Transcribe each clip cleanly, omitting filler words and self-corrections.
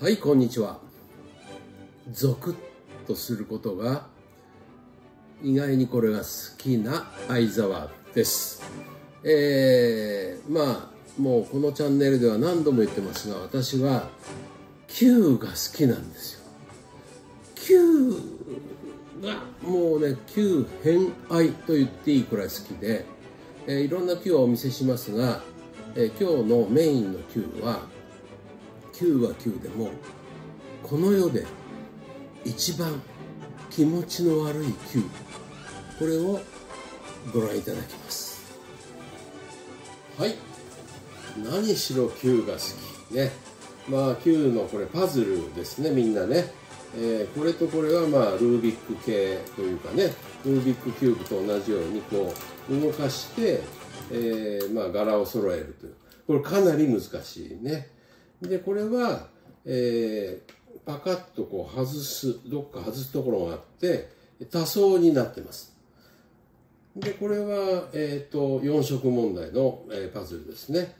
はい、こんにちは。ゾクッとすることが意外にこれが好きな相沢です。まあもうこのチャンネルでは何度も言ってますが、私は球が好きなんですよ。球がもうね、球偏愛と言っていいくらい好きで、いろんな球をお見せしますが、今日のメインの球は9は9でもこの世で一番気持ちの悪い球、これをご覧いただきます。はい、何しろ球が好きね。まあ球のこれパズルですね、みんなね。これとこれはまあルービック系というかね、ルービックキューブと同じようにこう動かして、まあ柄を揃えるという、これかなり難しいね。でこれは、パカッとこう外す、どっか外すところがあって多層になってます。でこれは、4色問題の、パズルですね。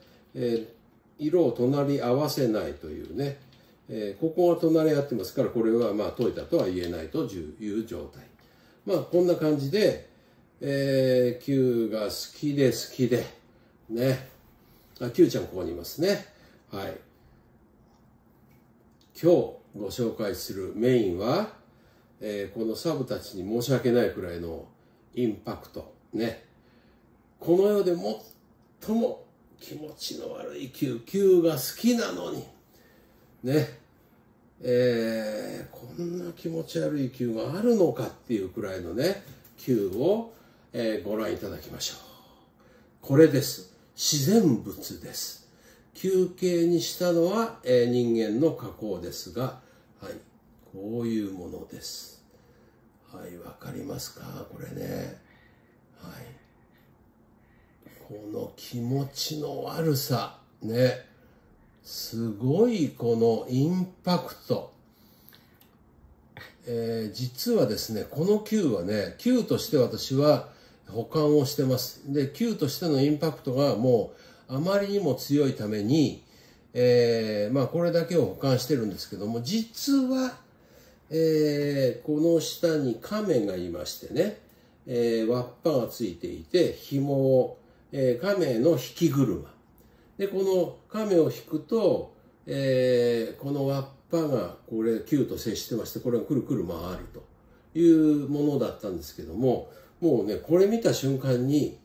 色を隣り合わせないというね、ここが隣り合ってますから、これはまあ解いたとは言えないという状態。まあこんな感じで、Q が好きでね、あ、Q ちゃんここにいますね。はい、今日ご紹介するメインは、このサブたちに申し訳ないくらいのインパクトね。この世で最も気持ちの悪い球、球が好きなのにね、こんな気持ち悪い球があるのかっていうくらいのね、球を、ご覧いただきましょう。これです、自然物です。球形にしたのは、人間の加工ですが、はい、こういうものです。はい、わかりますか、これね。はい、この気持ちの悪さね、すごいこのインパクト。実はですね、この球はね、球として私は保管をしてます。で球としてのインパクトがもうあまりにも強いために、まあこれだけを保管してるんですけども、実は、この下に亀がいましてね、輪っぱがついていて、紐を、亀の引き車で、この亀を引くと、この輪っぱがこれ球と接してまして、これがくるくる回るというものだったんですけども、もうねこれ見た瞬間に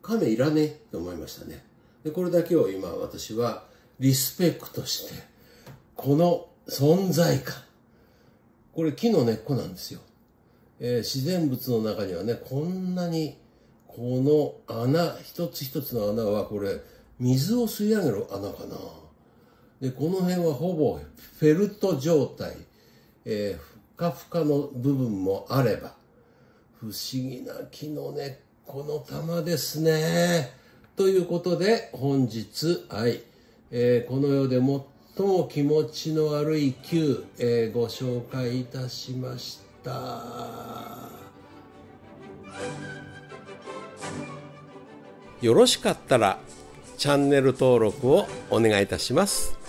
亀いらねえって思いましたね。でこれだけを今私はリスペクトして、この存在感、これ木の根っこなんですよ。自然物の中にはね、こんなにこの穴一つ一つの穴は、これ水を吸い上げる穴かな。でこの辺はほぼフェルト状態、ふかふかの部分もあれば、不思議な木の根っこ、この玉ですね。ということで本日、はい、この世で最も気持ちの悪い球、ご紹介いたしました。よろしかったらチャンネル登録をお願いいたします。